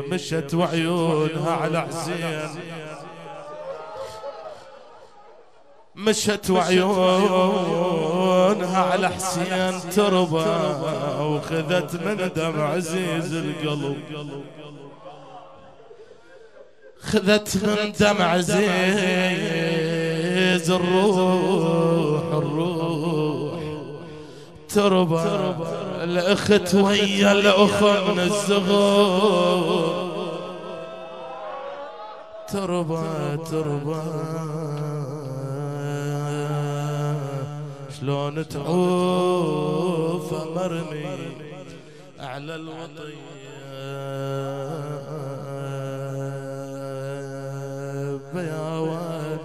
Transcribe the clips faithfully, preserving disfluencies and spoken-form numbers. مشت وعيونها على حسين، مشت وعيونها على حسين تربى وخذت من دم عزيز القلب، خذت من دم عزيز الروح، الروح تربى الأخت ويا الأخ من الزغور، تربى تربى شلون تعوف مرمي على الوطية يا واد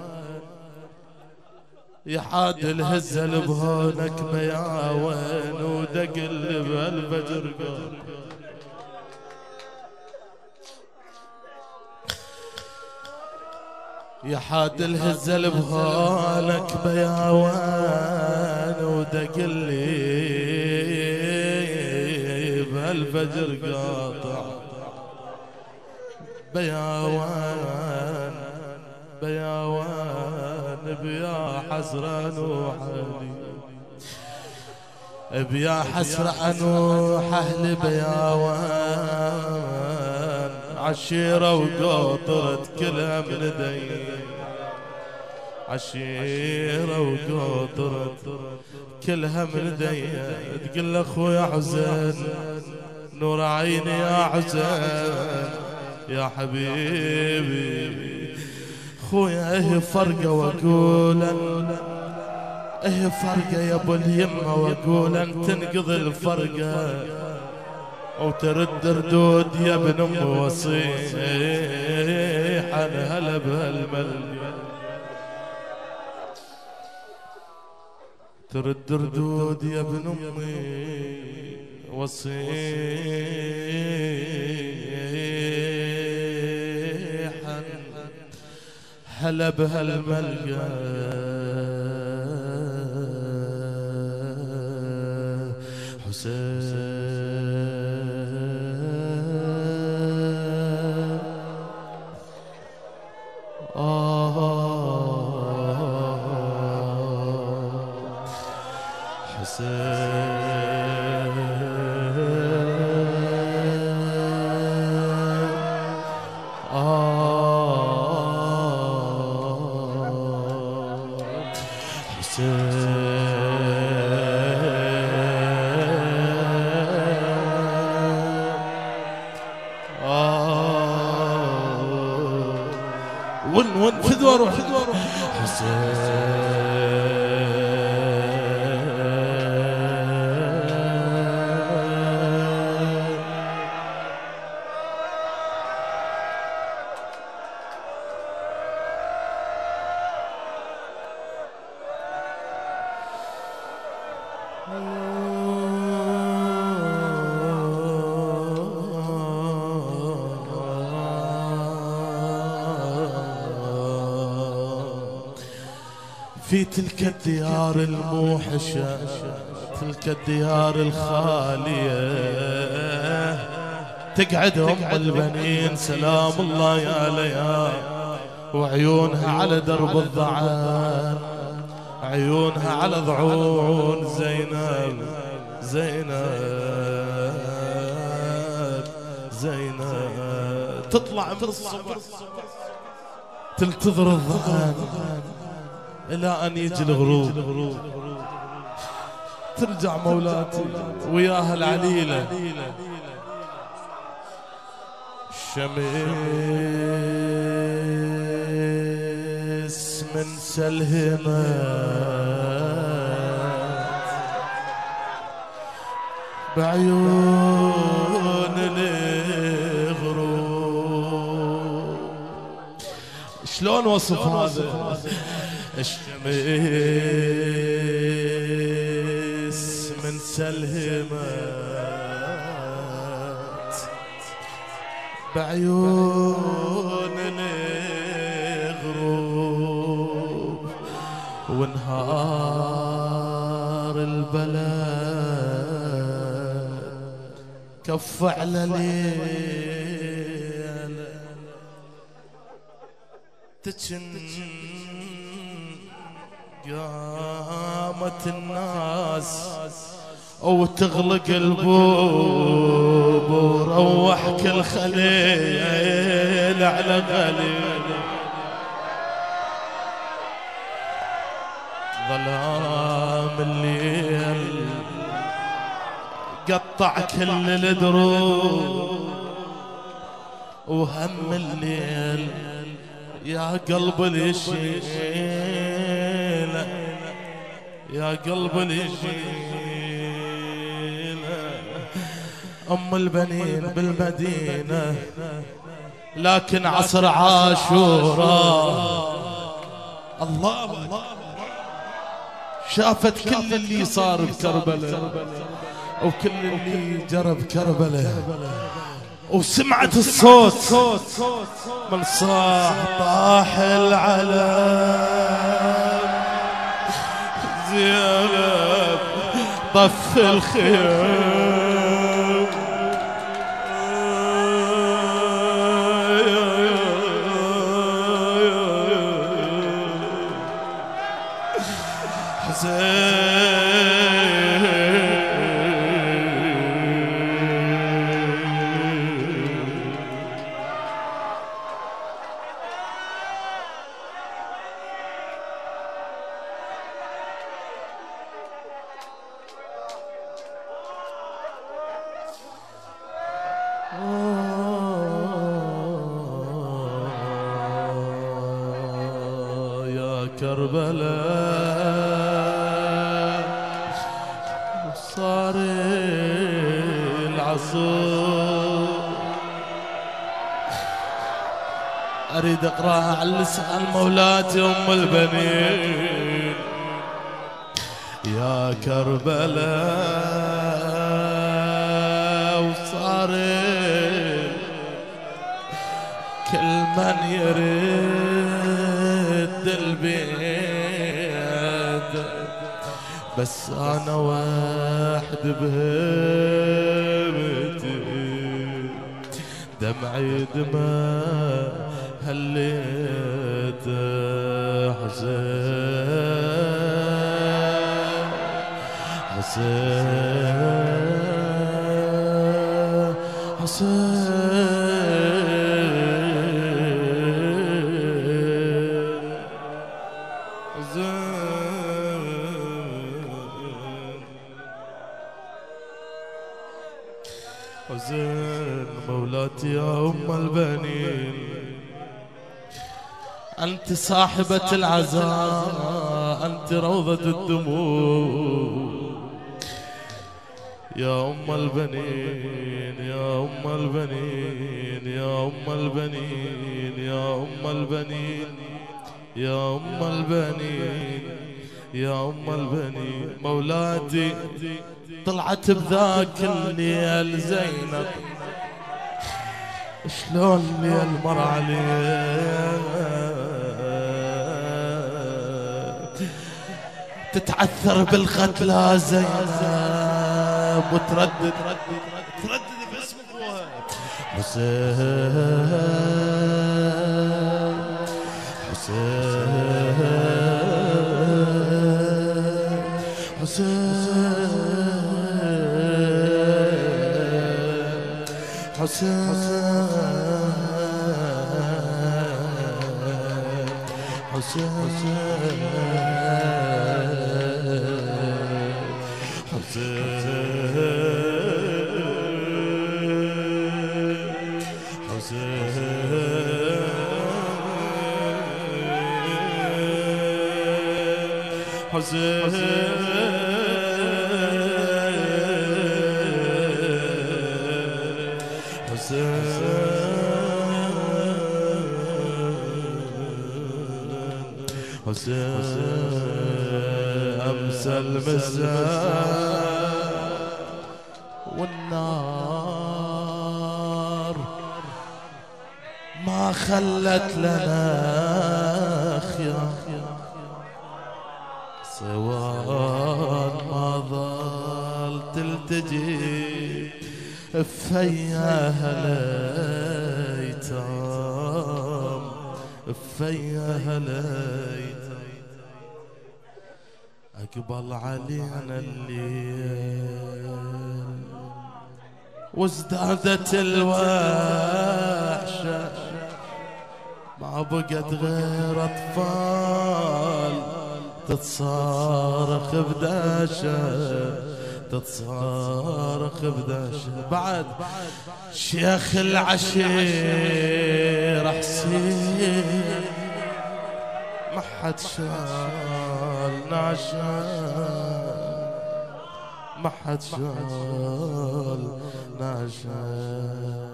يحاد الهزة بهونك بيا وين ودق اللي بهالفجر يا حاد الهزل بهالك بياوان ودق اللي بهالفجر قاطع بياوان بياوان بيا حسرة نوحلي بيا حسرة نوح أهل بياوان عشيرة وقاطرت كلها من دي، عشيرة وقاطرت كلها من دي، تقول اخويا حسين نور عيني يا حسين يا حبيبي خويا ايه فرقة واقول ايه فرقة يا ابو اليمة واقول ان تنقض الفرقة وترد ردود يا ابن ام وصيح انا هلا بهالملي، ترد ردود يا ابن امي وصيح انا هلا بهالملي حسين في تلك الديار الموحشة، تلك الديار الخالية تقعد أم البنين سلام الله يا ليال وعيونها على درب الضعان، عيونها على ضعون زينب زينب زينب تطلع من الصبح تنتظر الضعان إلى أن يجي الغروب، ترجع مولاتي وياها العليلة الشمس من سلهمات بعيون الغروب، شلون وصف هذا؟ الشمس من سلهمات بعيون الغروب ونهار البلد كف على ليل تجن قامت الناس وتغلق البوب وروح كل خليل على غليل. ظلام الليل قطع كل الدروب وهم الليل يا قلب اليشيله يا قلب اليشيله. أم البنين بالمدينة لكن عصر عاشوراء الله الله شافت كل اللي صار بكربلاء وكل اللي جرى بكربلاء وسمعت الصوت من صاح طاح العلم. زينب طف الخيام حسين كربلاء صار العصر. اريد اقراها على لسان مولاتي ام البنين. يا كربلاء وصار كل من يرد البيت بس انا واحد بهمتي دمعي دمع هليت حسين حسين حسين حسين مولاتي يا أم البنين. أنت صاحبة العزاء أنت روضة الدموع يا أم البنين يا أم البنين يا أم البنين يا أم البنين يا أم البنين يا أم البنين. مولاتي طلعت بذاك الليل زينب شلون ليل مر عليك تتعثر بالقتلى زينب وتردد تردد باسم ابوها حسين حسين حسين حسين حسين حسين حسين حسين أمس المساء والنار ما خلت لنا خيار سواد ما ظل تلتجي فيا هليتام فيا هليت اقبل علينا الليل وازدادت الوحشة ما بقت غير اطفال تتصارخ بداشة تتصارخ بداشة. بعد شيخ العشير حسين ما حد شال نعشان ما حد شال نعشان.